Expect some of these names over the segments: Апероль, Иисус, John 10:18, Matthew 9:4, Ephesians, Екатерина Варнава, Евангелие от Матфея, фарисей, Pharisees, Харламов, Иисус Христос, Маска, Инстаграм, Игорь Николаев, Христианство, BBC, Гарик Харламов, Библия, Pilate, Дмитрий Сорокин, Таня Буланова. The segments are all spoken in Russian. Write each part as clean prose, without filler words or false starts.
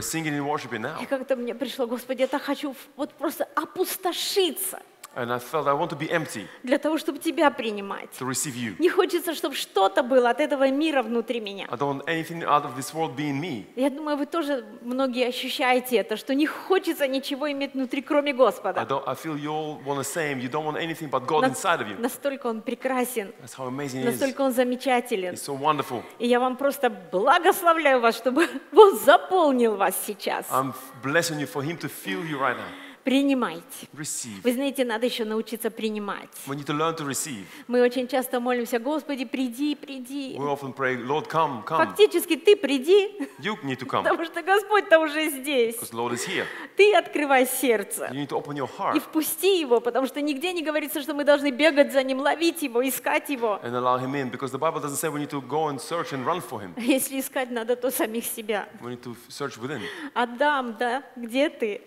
were singing and worshiping now. И как-то мне пришло, Господи, я так хочу вот просто опустошиться. And I felt I want to be empty. Для того, чтобы тебя принимать. To receive you. Не хочется, чтобы что-то было от этого мира внутри меня. I don't want anything out of this world being me. Я думаю, вы тоже многие ощущаете это, что не хочется ничего иметь внутри, кроме Господа. I feel you all want the same. You don't want anything but God inside of you. Настолько он прекрасен. That's how amazing he is. Настолько он замечателен. He's so wonderful. И я вам просто благословляю вас, чтобы он заполнил вас сейчас. I'm blessing you for him to fill you right now. Принимайте. Receive. Вы знаете, надо еще научиться принимать. We need to learn to receive. Мы очень часто молимся, Господи, приди, приди. We often pray, Lord, come, come. Фактически, ты приди, you need to come. Потому что Господь-то уже здесь. Because Lord is here. Ты открывай сердце. You need to open your heart. И впусти его, потому что нигде не говорится, что мы должны бегать за ним, ловить его, искать его. And allow him in, because the Bible doesn't say we need to go and search and run for him. Если искать надо, то самих себя. We need to search within. Адам, да, где ты?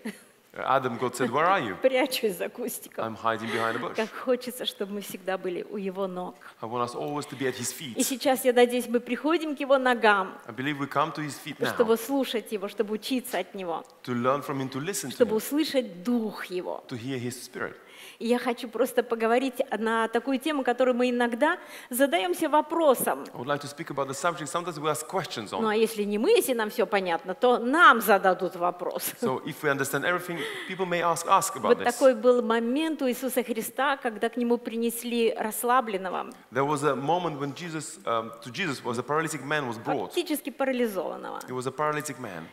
Adam, God said, where are you? Прячусь за кустиком. I'm hiding behind a bush. Как хочется, чтобы мы всегда были у его ног. I want us always to be at his feet. И сейчас, я надеюсь, мы приходим к его ногам, I believe we come to his feet now, чтобы слушать его, чтобы учиться от него, to learn from him, to listen to him, услышать дух его. To hear his spirit. И я хочу просто поговорить на такую тему, которую мы иногда задаемся вопросом. Ну а если не мы, если нам все понятно, то нам зададут вопрос. Вот такой был момент у Иисуса Христа, когда к нему принесли расслабленного. Фактически парализованного.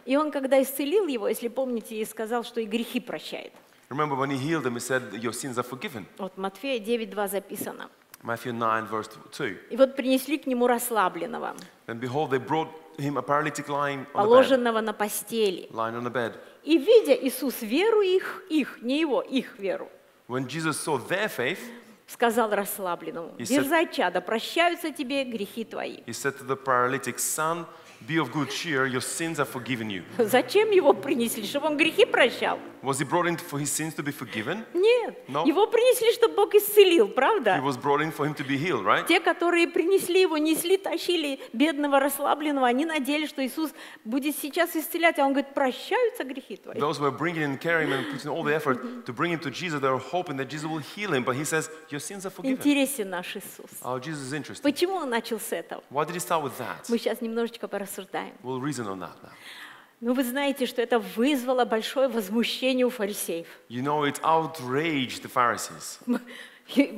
И он, когда исцелил его, если помните, сказал, что и грехи прощает. Remember when he healed them, he said, your sins are forgiven. Вот Матфея 9:2 записано. Matthew 9, verse 2. И вот принесли к нему расслабленного. And behold, they brought him a paralytic lying on the bed. Положенного на постели. Lying on the bed. И видя Иисус веру их, не его, их веру. When Jesus saw their faith, сказал расслабленному: дерзай, чадо, прощаются тебе грехи твои. He said to the paralytic, son, be of good cheer, your sins are forgiven you. Зачем его принесли, чтобы он грехи прощал? Was he brought in for his sins to be forgiven? Нет. No. Его принесли, чтобы Бог исцелил, правда? He was brought in for him to be healed, right? Те, которые принесли его, несли, тащили бедного расслабленного, они надеялись, что Иисус будет сейчас исцелять, а он говорит: прощаются грехи твои. Those were bringing and carrying and putting all the effort to bring him to Jesus, they were hoping that Jesus will heal him, but he says, your sins are forgiven. Интересен наш Иисус. Our Jesus is interesting. Почему он начал с этого? Why did he start with that? Мы сейчас немножечко порассуждаем. We'll reason on that now. Ну, вы знаете, что это вызвало большое возмущение у фарисеев. You know, it outraged the Pharisees.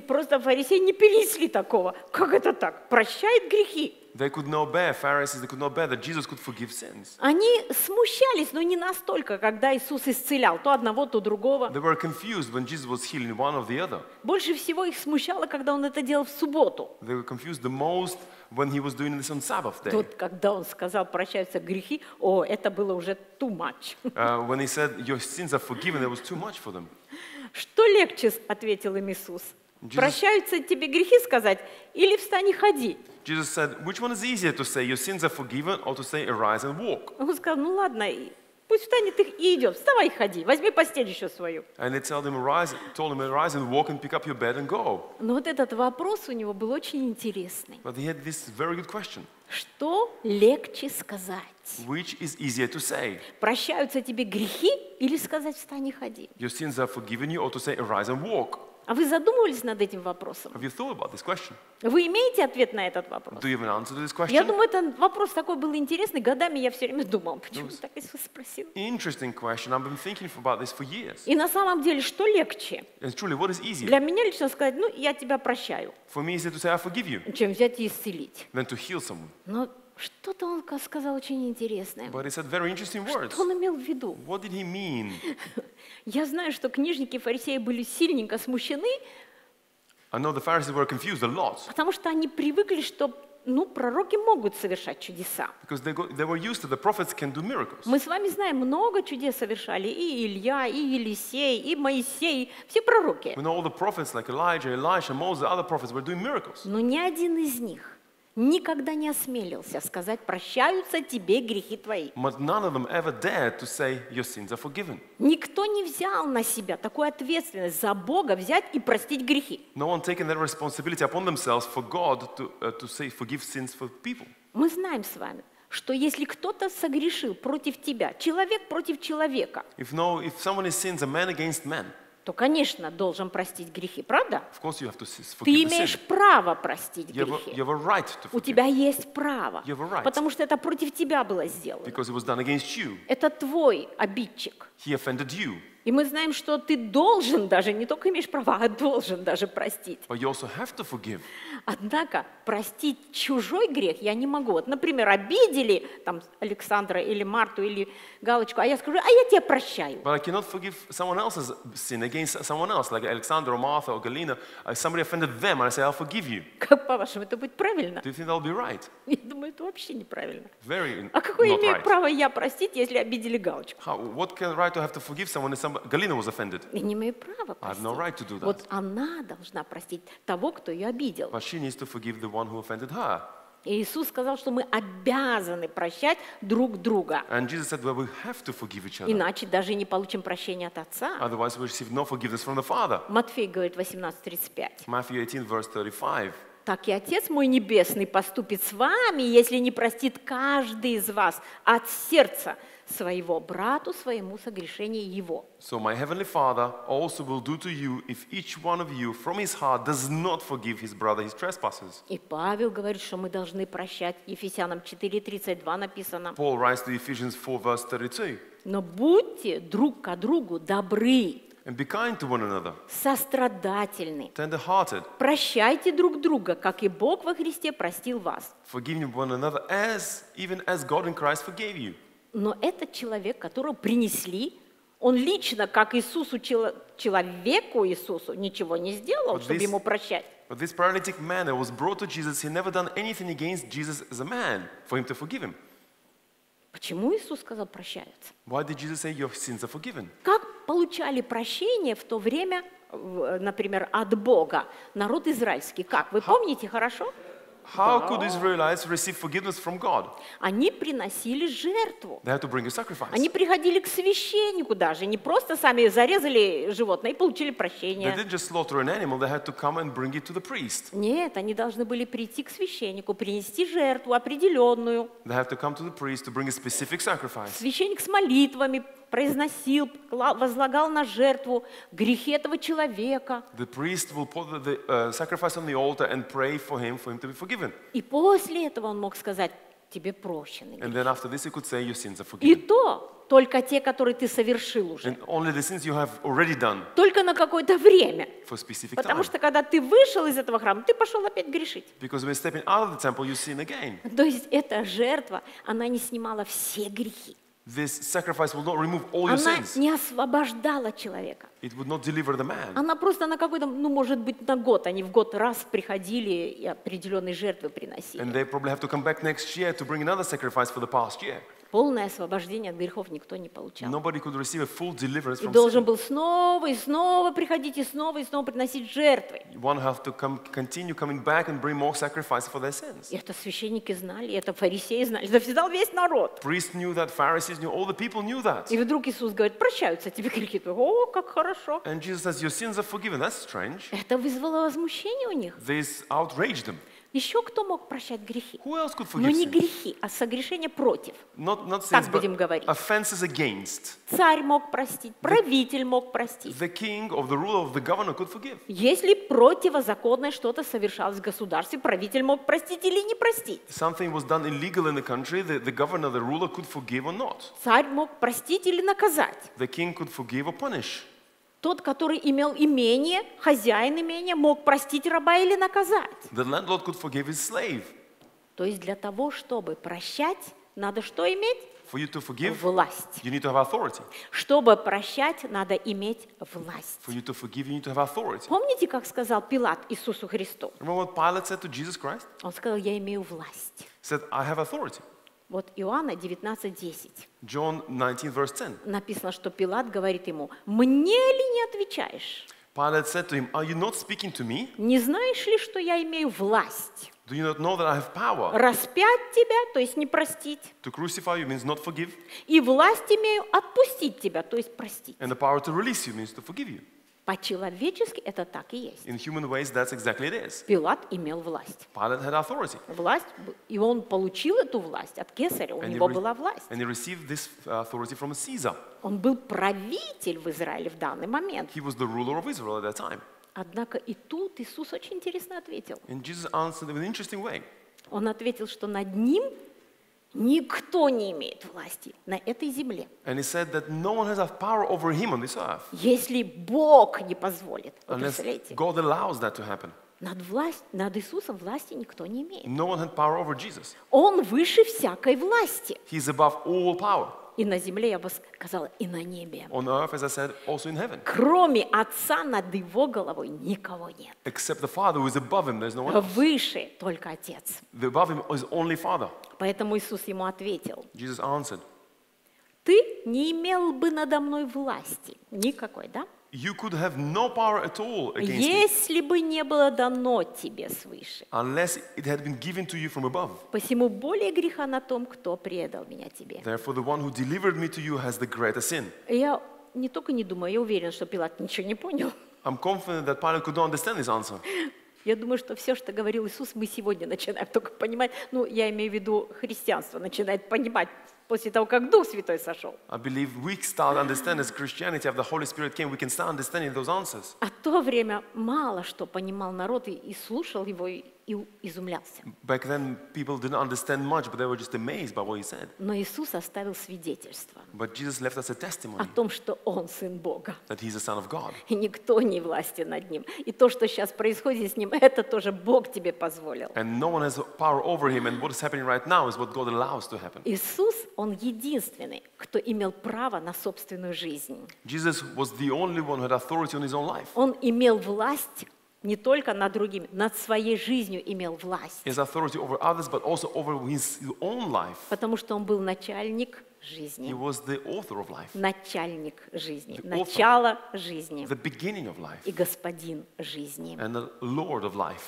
Просто фарисеи не перенесли такого. Как это так? Прощает грехи. They could not bear, Pharisees, they could not bear that Jesus could forgive sins. Они смущались, но не настолько, когда Иисус исцелял то одного, то другого. They were confused when Jesus was healing one or the other. Больше всего их смущало, когда он это делал в субботу. They were confused the most when he was doing this on Sabbath day. Тут, когда он сказал, прощаются грехи, о, это было уже too much. When he said, your sins are forgiven, it was too much for them. Что легче, ответил им Иисус? Прощаются тебе грехи сказать или встань и ходи? Jesus said, which one is easier to say, your sins are forgiven, or to say, arise and walk? Он сказал, ну ладно, пусть встанет их и идет, вставай и ходи, возьми постель еще свою. And they told him, arise and walk and pick up your bed and go. Но вот этот вопрос у него был очень интересный. But he had this very good question. Что легче сказать? Which is easier to say? Прощаются тебе грехи или сказать, встань и ходи? Your sins are forgiven you, or to say, arise and walk. А вы задумывались над этим вопросом? Вы имеете ответ на этот вопрос? Я думаю, этот вопрос такой был интересный. Годами я все время думал, почему так Иисус спросил. И на самом деле, что легче? Для меня лично сказать, ну, я тебя прощаю. Чем взять и исцелить. Но что-то он сказал очень интересное. Что он имел в виду? Я знаю, что книжники и фарисеи были сильненько смущены, потому что они привыкли, что ну, пророки могут совершать чудеса. Мы с вами знаем, много чудес совершали и Илья, и Елисей, и Моисей, все пророки. Но ни один из них никогда не осмелился сказать, прощаются тебе грехи твои. Никто не взял на себя такую ответственность за Бога взять и простить грехи. Мы знаем с вами, что если кто-то согрешил против тебя, человек против человека, if someone sins, a man against man, то, конечно, должен простить грехи, правда? Of course you have to forgive. Ты имеешь право простить грехи. You have a right to forgive. У тебя есть право, you have a right. Потому что это против тебя было сделано. Because it was done against you. Это твой обидчик. He offended you. И мы знаем, что ты должен даже, не только имеешь права, а должен даже простить. But you also have to forgive. Однако простить чужой грех я не могу. Вот, например, обидели там, Александра или Марту или Галочку, а я скажу, а я тебя прощаю. But I cannot forgive someone else's sin against someone else, like Alexandra or Martha or Galina. Somebody offended them, and I say, I'll forgive you. Как по-вашему, это будет правильно? Do you think that'll be right? Я думаю, это вообще неправильно. Very not right. А какое имею право я простить, если обидели Галочку? What can right to have to forgive someone if Galina was offended? Я не имею права простить. I have no right to do that. Вот она должна простить того, кто ее обидел. But she needs to forgive the one who offended her. И Иисус сказал, что мы обязаны прощать друг друга. And Jesus said, well, we have to forgive each other. Иначе даже не получим прощения от Отца. Otherwise, we receive no forgiveness from the Father. Матфей говорит 18:35. Matthew 18:35. Так и Отец мой Небесный поступит с вами, если не простит каждый из вас от сердца своего брату своему согрешение его. So my heavenly Father also will do to you if each one of you from his heart does not forgive his brother his trespasses. И Павел говорит, что мы должны прощать. Ефесянам 4:32 написано. Paul writes to Ephesians 4:32. Но будьте друг к другу добры. And be kind to one another. Сострадательны. Tender-hearted. Прощайте друг друга, как и Бог во Христе простил вас. Forgiving one another as even as God in Christ forgave you. Но этот человек, которого принесли, он лично, как Иисусу, человеку Иисусу, ничего не сделал, чтобы ему прощать. But this paralytic man that was brought to Jesus, he never done anything against Jesus as a man for him to forgive him. Почему Иисус сказал прощаются? Why did Jesus say your sins are forgiven? Как получали прощение в то время, например, от Бога народ израильский? Как? Вы помните хорошо? How could Israelites receive forgiveness from God? Они приносили жертву. They had to bring a sacrifice. Они приходили к священнику даже, не просто сами зарезали животное и получили прощение. They didn't just slaughter an animal; they had to come and bring it to the priest. Нет, они должны были прийти к священнику, принести жертву определенную. They had to come to the priest to bring a specific sacrifice. Священник с молитвами произносил, возлагал на жертву грехи этого человека. The priest will put the sacrifice on the altar and pray for him to be forgiven. И после этого он мог сказать: тебе прощены. And then after this he could say your sins are forgiven. И то только те, которые ты совершил уже. And only the sins you have already done. Только на какое-то время. For specific time. Потому что когда ты вышел из этого храма, ты пошел опять грешить. Because when stepping out of the temple, you sin again. То есть эта жертва, она не снимала все грехи. This sacrifice will not remove all your sins. Она не освобождала человека. It would not deliver the man. Она просто на какой-то, ну, может быть, на год, они в год раз приходили и определенные жертвы приносили. And they probably have to come back next year to bring another sacrifice for the past year. Полное освобождение от грехов никто не получал. Nobody could receive a full deliverance from sin. И должен был снова и снова приходить и снова приносить жертвы. One have to continue coming back and bring more sacrifice for their sins. Это священники знали, это фарисеи знали, это всегда весь народ. Priests knew that, Pharisees knew, all the people knew that. И вдруг Иисус говорит: прощаются тебе грехи твои. О, как хорошо. And Jesus says, your sins are forgiven. That's strange. Это вызвало возмущение у них. This outraged them. Еще кто мог прощать грехи? Но не грехи, а согрешения против. Not так sins, будем говорить. Царь мог простить, правитель мог простить. Если противозаконное что-то совершалось в государстве, правитель мог простить или не простить. Царь мог простить или наказать. Тот, который имел имение, хозяин имения, мог простить раба или наказать. The landlord could forgive his slave. То есть для того, чтобы прощать, надо что иметь? For you to forgive, власть. You need to have authority. Чтобы прощать, надо иметь власть. For you to forgive, you need to have authority. Помните, как сказал Пилат Иисусу Христу? Remember what Pilate said to Jesus Christ? Он сказал: я имею власть. Said, I have authority. Вот Иоанна 19:10. John 19:10. Написано, что Пилат говорит ему: мне ли не отвечаешь? Pilate said to him, are you not speaking to me? Не знаешь ли, что я имею власть? Do you not know that I have power? Распять тебя, то есть не простить. To crucify you means not forgive. И власть имею отпустить тебя, то есть простить. And the power to release you means to forgive you. По-человечески это так и есть. In human ways, that's exactly it is. Пилат имел власть. Pilate had authority. Власть, и он получил эту власть от Кесаря, у него была власть. And he received this authority from Caesar. Он был правитель в Израиле в данный момент. He was the ruler of Israel at that time. Однако и тут Иисус очень интересно ответил. And Jesus answered in an interesting way. Он ответил, что над ним никто не имеет власти на этой земле. And he said that no one has a power over him on this earth. Если Бог не позволит, представляете? God allows that to happen. Над Иисусом власти никто не имеет. No one had power over Jesus. Он выше всякой власти. He's above all power. И на земле, я бы сказала, и на небе. On earth, as I said, also in heaven. Кроме Отца над его головой никого нет. Except the Father who is above him, there's no one else. Выше только Отец. The above him is only Father. Поэтому Иисус ему ответил. Jesus answered. Ты не имел бы надо мной власти никакой, да? You could have no power at all against me. Если бы не было дано тебе свыше. Unless it had been given to you from above. Посему более греха на том, кто предал меня тебе. Therefore, the one who delivered me to you has the greater sin. Я не только не думаю, я уверен, что Пилат ничего не понял. I'm confident that Pilate could not understand his answer. Я думаю, что все, что говорил Иисус, мы сегодня начинаем только понимать. Ну, я имею в виду, христианство начинает понимать после того, как Дух Святой сошел. I believe we start understanding as Christianity of the Holy Spirit came, we can start understanding those answers. А в то время мало что понимал народ и слушал его и изумлялся. Back then people didn't understand much, but they were just amazed by what he said. Но Иисус оставил свидетельство. But Jesus left us a testimony. О том, что он сын Бога. That he's the son of God. И никто не власти над ним. И то, что сейчас происходит с ним, это тоже Бог тебе позволил. And no one has power over him, and what is happening right now is what God allows to happen. Иисус, он единственный, кто имел право на собственную жизнь. Jesus was the only one who had authority on his own life. Он имел власть не только над другими, над своей жизнью имел власть. His authority over others, but also over his own life. Потому что он был начальник жизни. He was the author of life. Начальник жизни. Начало жизни. The beginning of life. И господин жизни. And the Lord of life.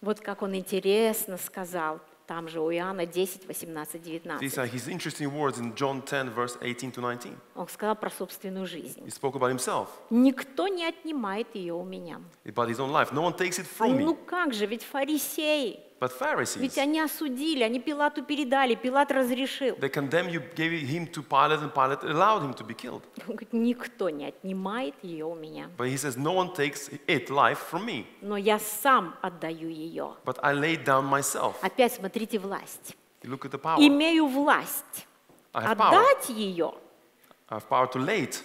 Вот как он интересно сказал, там же у Иоанна 10, 18, 19. These are his interesting words in John 10, verse 18 to 19. Он сказал про собственную жизнь. He spoke about himself. Никто не отнимает ее у меня. About his own life. No one takes it from me. Ну как же, ведь фарисеи. But Pharisees. Ведь они осудили, они Пилату передали, Пилат разрешил. They condemned you, gave him to Pilate, and Pilate allowed him to be killed. Он говорит, никто не отнимает ее у меня. But he says, no one takes it, life, from me. Но я сам отдаю ее. But I laid down myself. Опять смотрите власть. Look at the power. Имею власть. I have power. Отдать ее. I have power to lay it.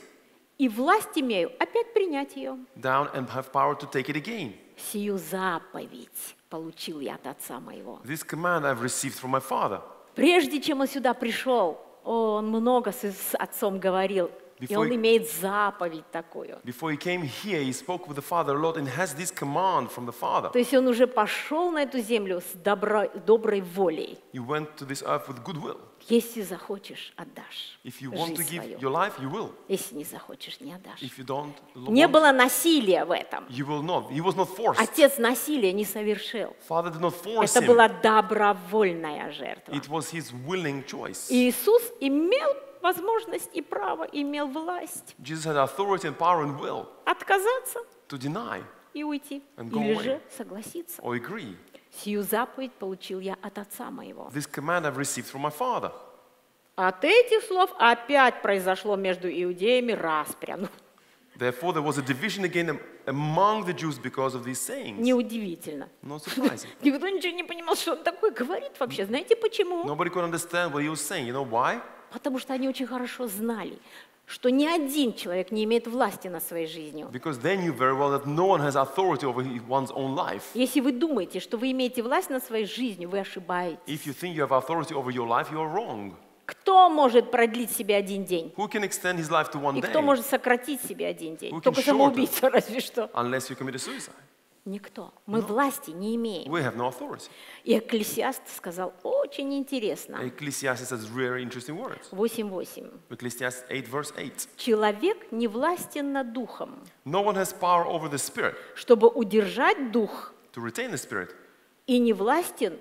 И власть имею опять принять ее. Down and have power to take it again. Сию заповедь получил я от Отца моего. This command I've received from my Father. Прежде чем он сюда пришел, он много с Отцом говорил, и он имеет заповедь такую. Before he came here, he spoke with the Father a lot and has this command from the Father. То есть он уже пошел на эту землю с доброй волей. You went to this earth with good will. Если захочешь, отдашь. If you want to give your life, you will. Если не захочешь, не отдашь. If you don't, не было насилия в этом. You will not. He was not forced. Отец насилие не совершил. Father did not force him. Это была добровольная жертва. It was his willing choice. Иисус имел возможность и право, имел власть. Jesus had authority and power and will. Отказаться. To deny. И уйти. And go away. Или же согласиться. Or agree. Сию заповедь получил я от Отца моего. This command I've received from my Father. От этих слов опять произошло между иудеями распря. Therefore, there was a division again among the Jews because of these sayings. Неудивительно. Никто ничего не понимал, что он такой говорит вообще. Знаете почему? Nobody could understand what he was saying. You know why? Потому что они очень хорошо знали, что ни один человек не имеет власти над своей жизнью. Если вы думаете, что вы имеете власть над своей жизнью, вы ошибаетесь. Кто может продлить себе один день? И кто может сократить себе один день? Только самоубийца, разве что. Никто. Мы власти не имеем. We have no authority. И Экклесиаст сказал очень интересно. 8:8. Человек не властен над духом. No one has power over the spirit. Чтобы удержать дух. To retain the spirit. И не властен,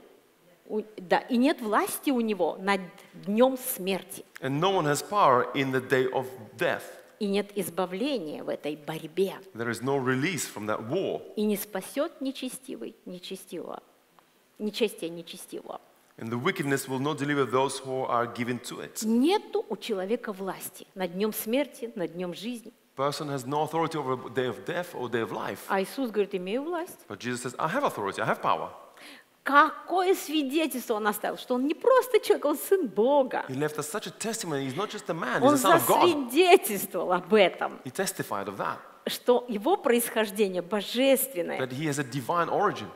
да, и нет власти у него над днем смерти. And no one has power in the day of death. И нет избавления в этой борьбе. There is no release from that war. И не спасет нечестивый нечестивого. Нечестие нечестивого. And the wickedness will not deliver those who are given to it. Нету у человека власти над днем смерти, над днем жизни. Person has no authority over the day of death or day of life. А Иисус говорит: имею власть. But Jesus says, I have authority, I have power. Какое свидетельство он оставил, что он не просто человек, он сын Бога. He left us such a testimony. He's not just a man, he's the Son of God. Он засвидетельствовал об этом. He testified of that. Что его происхождение божественное. That he has a divine origin.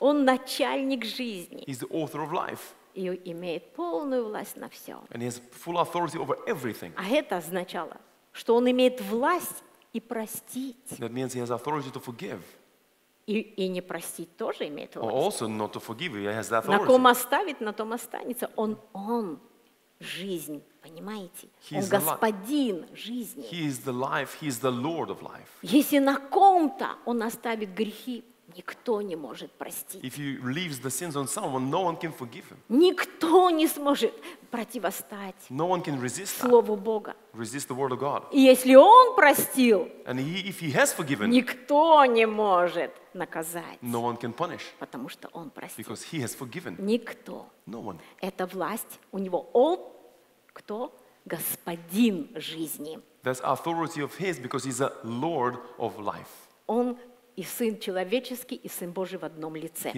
Он начальник жизни. He's the author of life. И имеет полную власть на все. And he has full authority over everything. А это означало, что он имеет власть и простить. That means he has authority to forgive. И не простить тоже имеет власть. На ком оставит, на том останется. Он жизнь, понимаете? Он господин жизни. Если на ком-то он оставит грехи, никто не может простить. Никто не сможет противостать Слову Бога. И если Он простил, никто не может наказать. Потому что Он простил. Никто. Это власть у Него. Он кто? Господин жизни. Он и Сын человеческий, и Сын Божий в одном лице.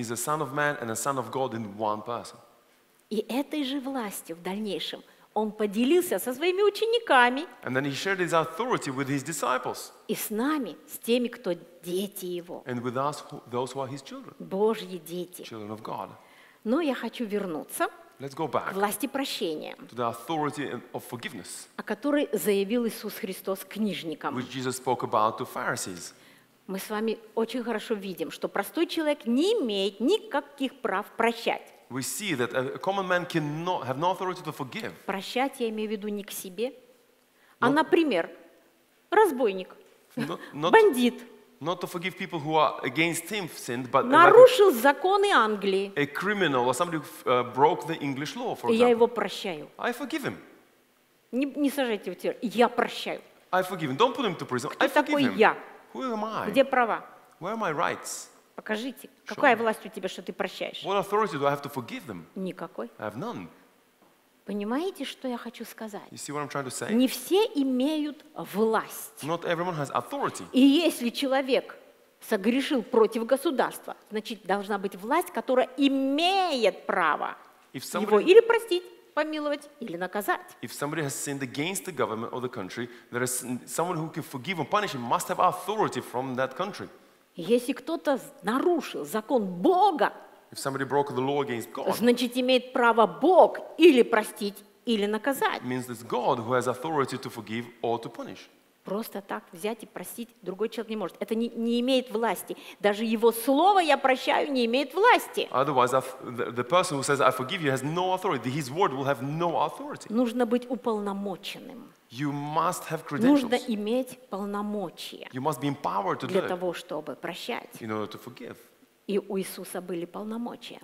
И этой же властью в дальнейшем Он поделился со Своими учениками. И с нами, с теми, кто дети Его. Божьи дети. Но я хочу вернуться к власти прощения, о которой заявил Иисус Христос книжникам. Мы с вами очень хорошо видим, что простой человек не имеет никаких прав прощать. Прощать я имею в виду не к себе, а, например, разбойник, бандит. Not to forgive people who are against him sinned, but нарушил законы Англии. A criminal or somebody who broke the English law, for example. Я его прощаю. I forgive him. Не сажайте его в тюрьму. Я прощаю. I forgive him. Don't put him to prison. Кто такой я? Who am I? Где права? Where are my rights? Покажите, какая власть у тебя, что ты прощаешь? What authority do I have to forgive them? Никакой. I have none. Понимаете, что я хочу сказать? You see what I'm trying to say? Не все имеют власть. Not everyone has authority. И если человек согрешил против государства, значит, должна быть власть, которая имеет право его или простить, помиловать или наказать. If somebody has sinned against the government or the country, there is someone who can forgive and punish him must have authority from that country. Если кто-то нарушил закон Бога, if somebody broke the law against God, значит, имеет право Бог или простить, или наказать. Means it's God who has authority to forgive or to punish. Просто так взять и простить другой человек не может. Это не имеет власти. Даже его слово «я прощаю» не имеет власти. Нужно быть уполномоченным. Нужно иметь полномочия для того, чтобы прощать. И у Иисуса были полномочия.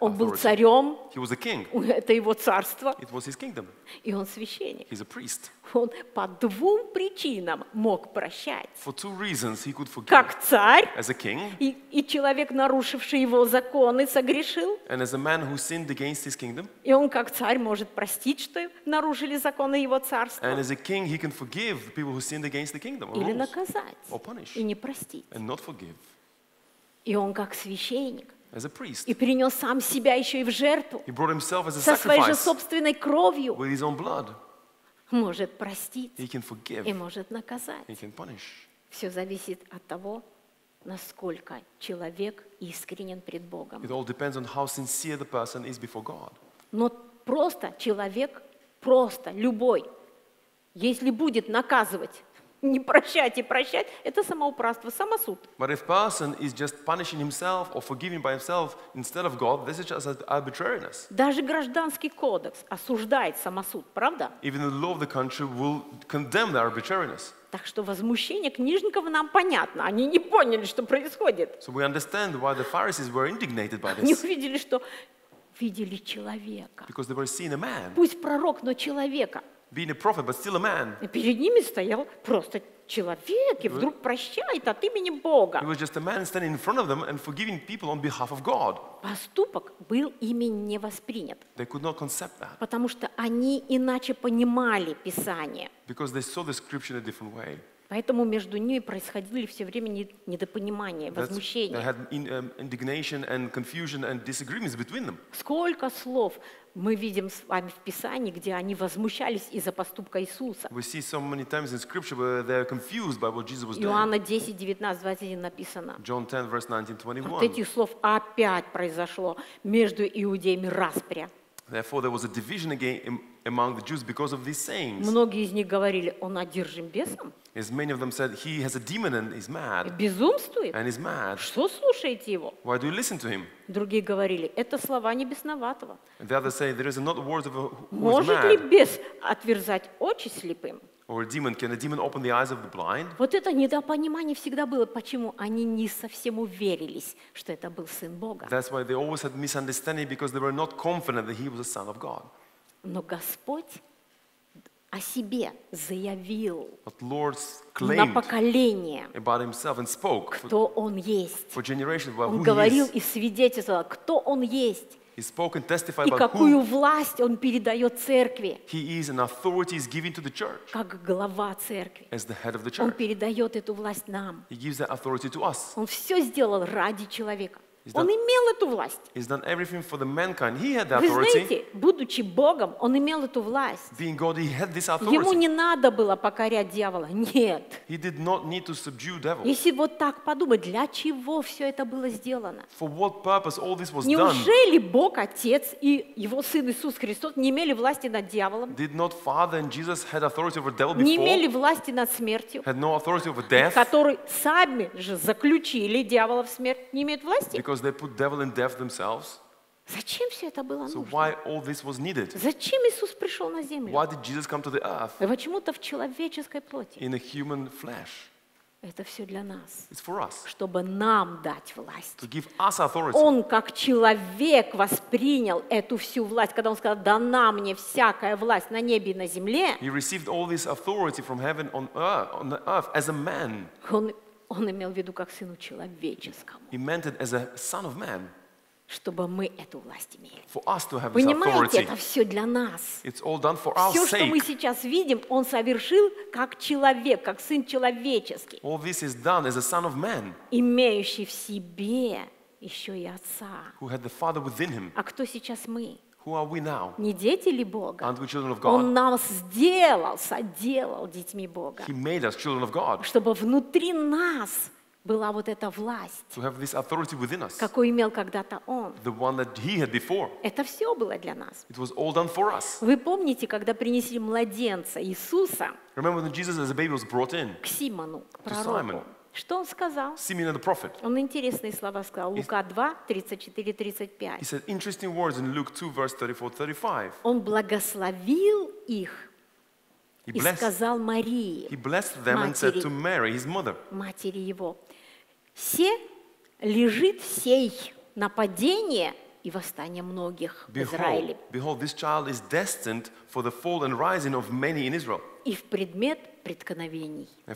Он был царем. Это его царство. И он священник. Он по двум причинам мог прощать. Как царь и человек, нарушивший его законы, согрешил. И он как царь может простить, что нарушили законы его царства. Или наказать. И не простить. И он как священник. И принес сам себя еще и в жертву. Со своей же собственной кровью. Может простить. И может наказать. Все зависит от того, насколько человек искренен пред Богом. Но просто человек, любой, если будет наказывать, не прощать и прощать, это самоуправство, самосуд. But if person is just punishing himself or forgiving by himself instead of God, this is just arbitrariness. Даже гражданский кодекс осуждает самосуд, правда? Even the law of the country will condemn the arbitrariness. Так что возмущение книжников нам понятно. Они не поняли, что происходит. So we understand why the Pharisees were indignated by this. Они увидели, что видели человека. Because they were seeing a man. Пусть пророк, но человека. being a prophet, but still a man. Перед ними стоял просто человек и вдруг прощает от имени Бога. He was just a man standing in front of them and forgiving people on behalf of God. Поступок был ими не воспринят. They could not concept that. Потому что они иначе понимали Писание. Because they saw the scripture in a different way. Поэтому между ними происходили все время недопонимания, возмущения. Сколько слов мы видим с вами в Писании, где они возмущались из-за поступка Иисуса. Иоанна 10:19-21 написано. От этих слов опять произошло между иудеями распря. Therefore, there was a division again among the Jews because of these sayings. Многие из них говорили, он одержим бесом. As many of them said, he has a demon and is mad. Безумствует. And is mad. Что слушаете его? Why do you listen to him? Другие говорили, это слова не бесноватого. The others say, there is not words of a who is mad. Может ли бес отверзать очи слепым? Or a demon, can a demon open the eyes of the blind? Вот это недопонимание всегда было, почему они не совсем уверились, что это был Сын Бога. That's why they always had misunderstanding because they were not confident that he was the Son of God. Но Господь о себе заявил на поколение, кто Он есть. Он говорил и свидетельствовал, кто Он есть. He spoke and testified about who he is and authority is given to the church as the head of the church. He gives that authority to us. Он имел эту власть. Вы знаете, будучи Богом, он имел эту власть. Ему не надо было покорять дьявола. Нет. Если вот так подумать, для чего все это было сделано? Неужели Бог, Отец и Его Сын Иисус Христос не имели власти над дьяволом? Не имели власти над смертью? Которые сами же заключили дьявола в смерть, не имеют власти? They put devil in death themselves. Зачем все это было нужно? So why all this was needed? Зачем Иисус пришел на землю? Why did Jesus come to the earth? Почему-то в человеческой плоти. In a human flesh. Это все для нас, чтобы нам дать власть. Он, как человек, воспринял эту всю власть, когда он сказал, дана мне всякая власть на небе и на земле. Он имел в виду как Сыну Человеческому. Чтобы мы эту власть имели. Понимаете, это все для нас. Все, что мы сейчас видим, Он совершил как человек, как Сын Человеческий. Имеющий в себе еще и Отца. А кто сейчас мы? Не дети ли Бога? Он нас соделал детьми Бога. Чтобы внутри нас была вот эта власть, какую имел когда-то Он. Это все было для нас. Вы помните, когда принесли младенца Иисуса к Симону, к пророку? Что он сказал? Он интересные слова сказал. Лука 2:34-35. Он благословил их и сказал Марии, матери его, «Се лежит сей на падение и восстание многих в Израиле». И в предмет преткновений. И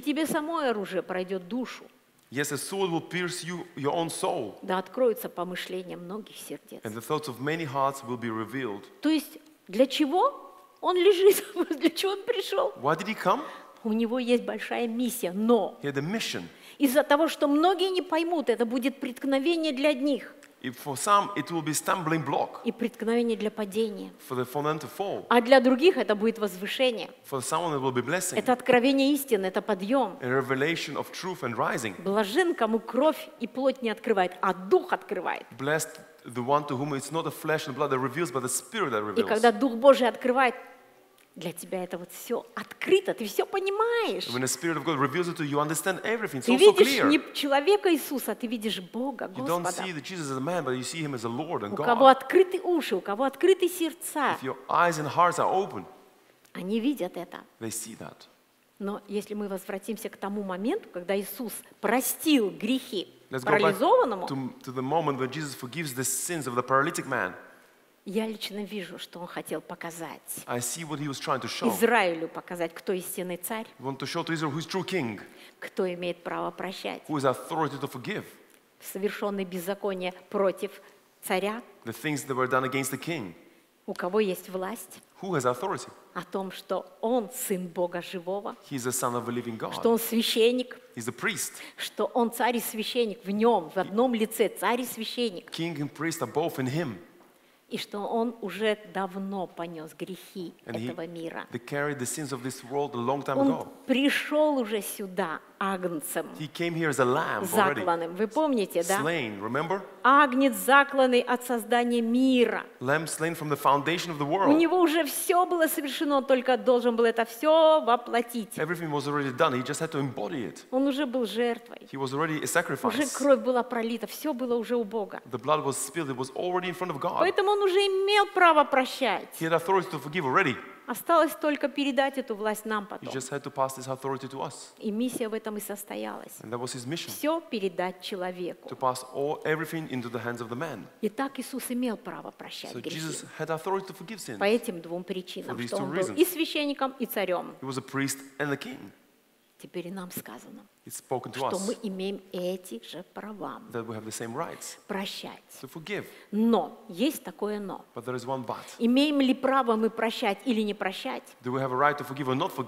тебе самое оружие пройдет душу. Yes, a sword will pierce you, your own soul. Да откроется помышление многих сердец. And the thoughts of many hearts will be revealed. То есть для чего он лежит? Для чего он пришел? Why did he come? У него есть большая миссия, но из-за того, что многие не поймут, это будет преткновение для одних. For some, it will be stumbling block. И преткновение для падения. For them to fall. А для других это будет возвышение. For someone, it will be blessing. Это откровение истины, это подъем. A revelation of truth and rising. Блажен, кому кровь и плоть не открывает, а дух открывает. Blessed the one to whom it's not the flesh and blood that reveals, but the spirit that reveals. И когда Дух Божий открывает, для тебя это вот все открыто, ты все понимаешь. Ты видишь не человека Иисуса, ты видишь Бога, Господа. У кого открыты уши, у кого открыты сердца, они видят это. Но если мы возвратимся к тому моменту, когда Иисус простил грехи парализованному, Я лично вижу, что он хотел показать Израилю, показать, кто истинный царь, кто имеет право прощать, совершенные беззакония против царя, у кого есть власть, о том, что он сын Бога живого, что он священник, что он царь и священник в нем, в одном лице царь и священник. И что он уже давно понес грехи этого мира. Он пришел уже сюда агнцем, закланным. Вы помните, да? Агнец, закланный от создания мира. У него уже все было совершено, он только должен был это все воплотить. Он уже был жертвой. Уже кровь была пролита, все было уже у Бога. Поэтому он уже имел право прощать. Осталось только передать эту власть нам потом. И миссия в этом и состоялась. Все передать человеку. Итак, Иисус имел право прощать грехи. По этим двум причинам, что он был и священником, и царем. Теперь и нам сказано, что мы имеем эти же права прощать. Но есть такое но. Имеем ли право мы прощать или не прощать?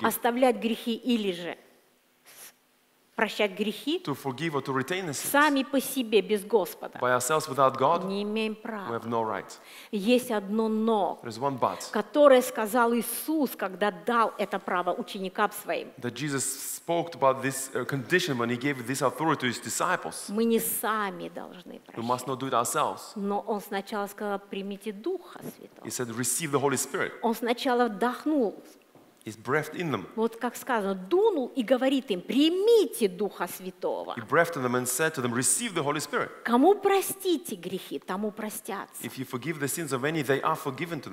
Оставлять грехи или же прощать грехи сами по себе, без Господа. Не имеем права. Есть одно «но», которое сказал Иисус, когда дал это право ученикам Своим. Мы не сами должны прощать. Но Он сначала сказал, примите Духа Святого. Он сначала вдохнул. Вот как сказано, дунул и говорит им, примите Духа Святого. Кому простите грехи, тому простятся.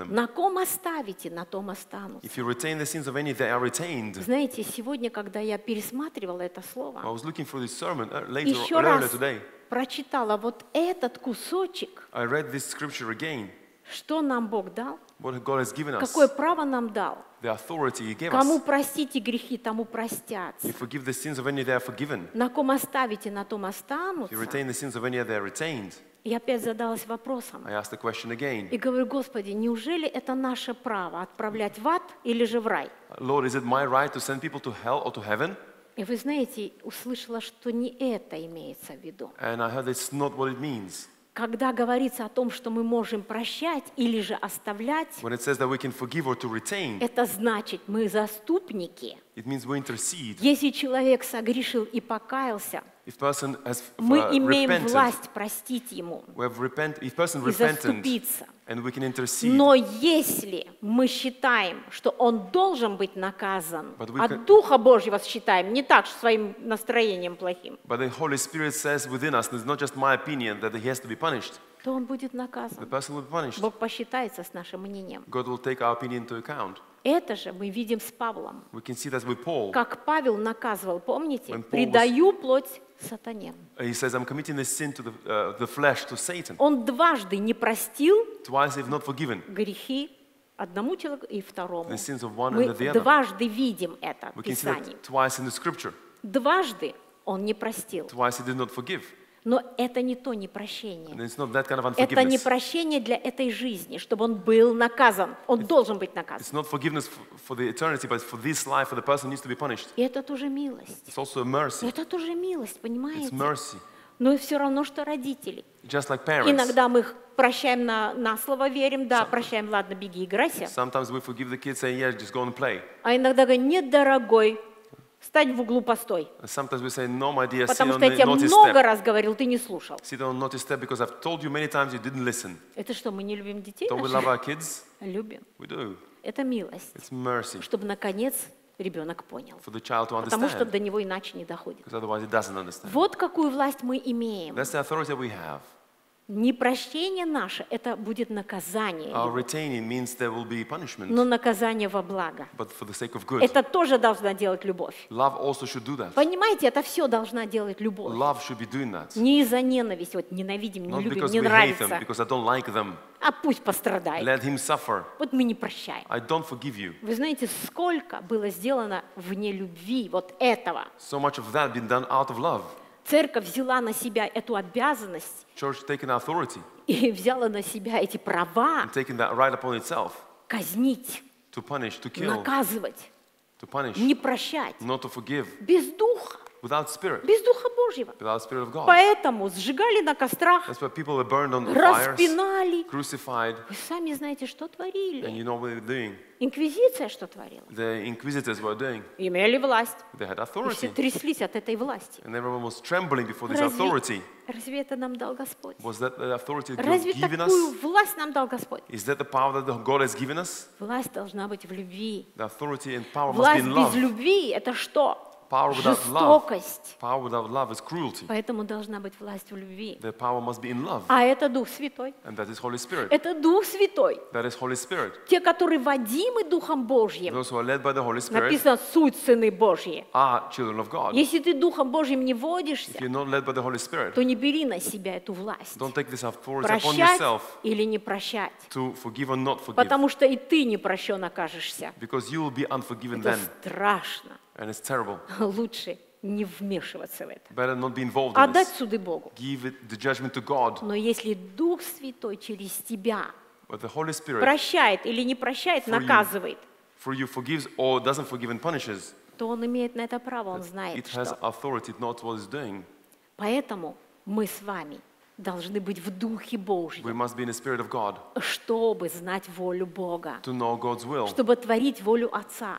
На ком оставите, на том останутся. Знаете, сегодня, когда я пересматривала это слово, еще раз прочитала вот этот кусочек, что нам Бог дал, какое право нам дал. Кому простите грехи, тому простятся. На ком оставите, на том останутся. Я опять задалась вопросом. И говорю, Господи, неужели это наше право отправлять в ад или же в рай? И вы знаете, услышала, что не это имеется в виду. Когда говорится о том, что мы можем прощать или же оставлять, это значит, мы заступники. Если человек согрешил и покаялся, мы имеем власть простить ему и заступиться. Но если мы считаем, что он должен быть наказан, от Духа Божьего считаем, не так, что своим настроением плохим, то он будет наказан. Бог посчитается с нашим мнением. Это же мы видим с Павлом. Как Павел наказывал, помните? «Предаю плоть сатане». Он дважды не простил грехи одному человеку и второму. Мы дважды видим это в Писании. Дважды он не простил. Но это не то непрощение. Это непрощение для этой жизни, чтобы он был наказан. Он должен быть наказан. И это тоже милость. Это тоже милость, понимаете? Но все равно, что родители. Иногда мы их прощаем, на слово верим, да, прощаем, ладно, беги, играйся. А иногда говорим, нет, дорогой, встань в углу, постой. Потому что я тебе много раз говорил, ты не слушал. Это что, мы не любим детей? Любим. Это милость, чтобы наконец ребенок понял. Потому что до него иначе не доходит. Вот какую власть мы имеем. Непрощение наше – это будет наказание. Но наказание во благо. Это тоже должна делать любовь. Понимаете, это все должна делать любовь. Не из-за ненависти, вот ненавидим, не любим, не нравится. А пусть пострадает. Вот мы не прощаем. Вы знаете, сколько было сделано вне любви вот этого. Церковь взяла на себя эту обязанность и взяла на себя эти права казнить, наказывать, не прощать, без духа. Без Духа Божьего. Поэтому сжигали на кострах, распинали. Вы сами знаете, что творили. Инквизиция что творила? Имели власть. И все тряслись от этой власти. Разве это нам дал Господь? Разве такую власть нам дал Господь? Власть должна быть в любви. Власть без любви – это что? Жестокость. Поэтому должна быть власть в любви. А это Дух Святой. Это Дух Святой. Те, которые водимы Духом Божьим, написано, суть сыны Божьи. Если ты Духом Божьим не водишься, то не бери на себя эту власть. Прощать или не прощать. Потому что и ты не прощен окажешься. Это страшно. And it's terrible. Лучше не вмешиваться в это. Отдать суды Богу. Но если Дух Святой через тебя прощает или не прощает, наказывает, то он имеет на это право, он знает, что. Поэтому мы с вами должны быть в Духе Божьем, чтобы знать волю Бога, чтобы творить волю Отца.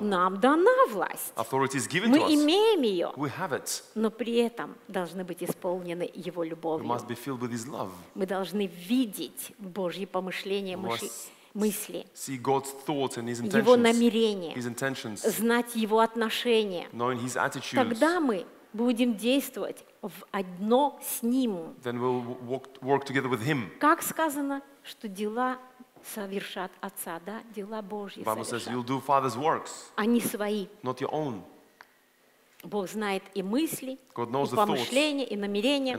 Нам дана власть. Мы имеем ее, но при этом должны быть исполнены Его любовью. Мы должны видеть Божье помышление, мысли, Его намерения, знать Его отношения. Тогда мы будем действовать в одно с Ним. Как сказано, что дела совершат Отца, да? Дела Божьи совершат. Они свои. Бог знает и мысли, и помышления, и намерения.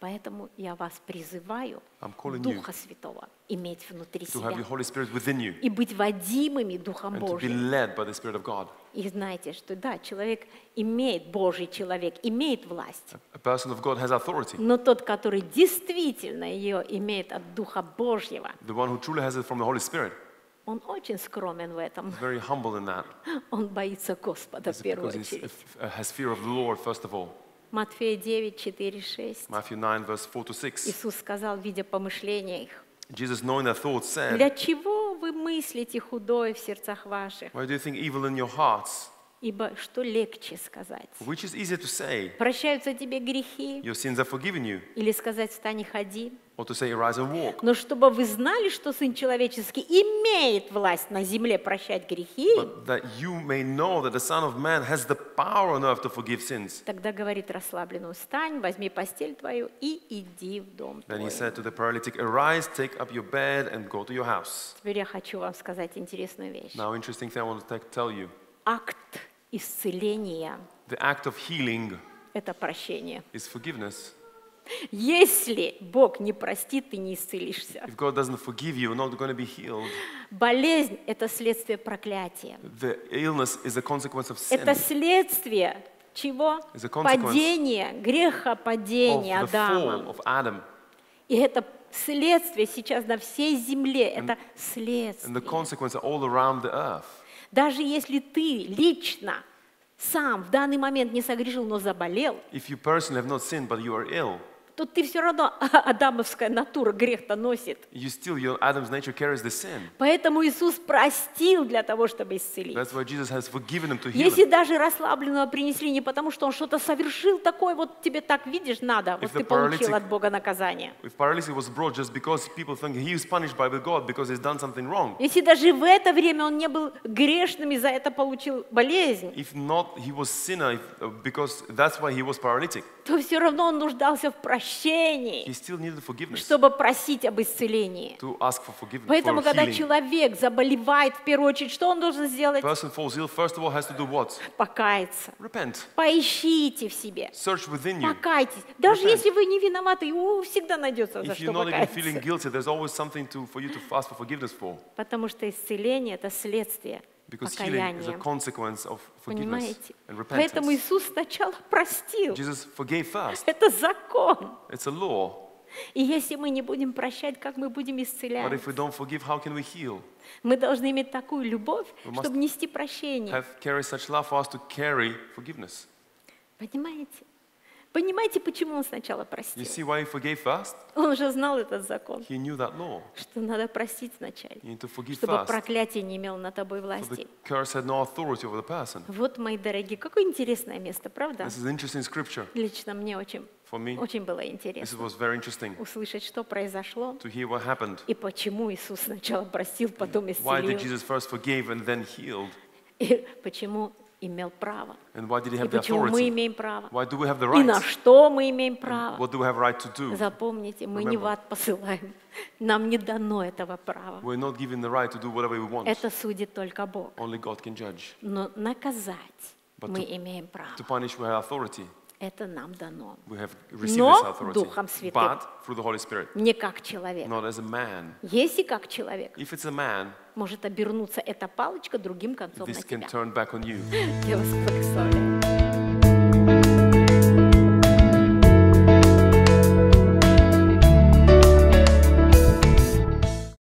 Поэтому я вас призываю Духа Святого иметь внутри себя и быть водимыми Духом Божьим. И знаете, что да, человек имеет, Божий человек имеет власть, но тот, который действительно ее имеет от Духа Божьего, он очень скромен в этом. Он боится Господа в первую очередь. Матфея 9:4-6. Иисус сказал, видя помышления их, «Для чего вы мыслите худое в сердцах ваших? Ибо что легче сказать? Прощаются тебе грехи? Или сказать, встань и ходи? Но чтобы вы знали, что Сын Человеческий имеет власть на земле прощать грехи, тогда говорит расслабленному, встань, возьми постель твою и иди в дом твой. Теперь я хочу вам сказать интересную вещь. Акт исцеления – это прощение. Если Бог не простит, ты не исцелишься. Болезнь – это следствие проклятия. Это следствие чего? Падения, грехопадения Адама. И это следствие сейчас на всей земле. Это следствие. Даже если ты лично сам в данный момент не согрешил, но заболел, то ты все равно адамовская натура грех-то носит. Поэтому Иисус простил для того, чтобы исцелить. Если даже расслабленного принесли не потому, что он что-то совершил такое, вот тебе так, видишь, надо, вот ты получил от Бога наказание. Если даже в это время он не был грешным и за это получил болезнь, то все равно он нуждался в прощении, чтобы просить об исцелении. Поэтому, когда человек заболевает, в первую очередь, что он должен сделать? Покаяться. Поищите в себе. Покайтесь. Даже если вы не виноваты, всегда найдется за что покаяться. Потому что исцеление – это следствие. Because healing is a consequence of forgiveness and repentance. Поэтому Иисус сначала простил. Jesus forgave first. Это закон. It's a law. И если мы не будем прощать, как мы будем исцелять? But if we don't forgive, how can we heal? Мы должны иметь такую любовь, чтобы нести прощение. Have carry such love for us to carry forgiveness. Понимаете? Понимаете, почему он сначала простил? Он уже знал этот закон, что надо простить вначале, чтобы проклятие не имело над тобой власти. Вот, мои дорогие, какое интересное место, правда? Лично мне очень было интересно услышать, что произошло, и почему Иисус сначала простил, потом исцелил, и почему имел право. И почему мы имеем право? И на что мы имеем право? Запомните, мы не в ад посылаем. Нам не дано этого права. Это судит только Бог. Но наказать мы имеем право. Это нам дано. Но Духом Святым. Не как человек. Если как человек, может обернуться эта палочка другим концом на тебя. Я вас благословляю.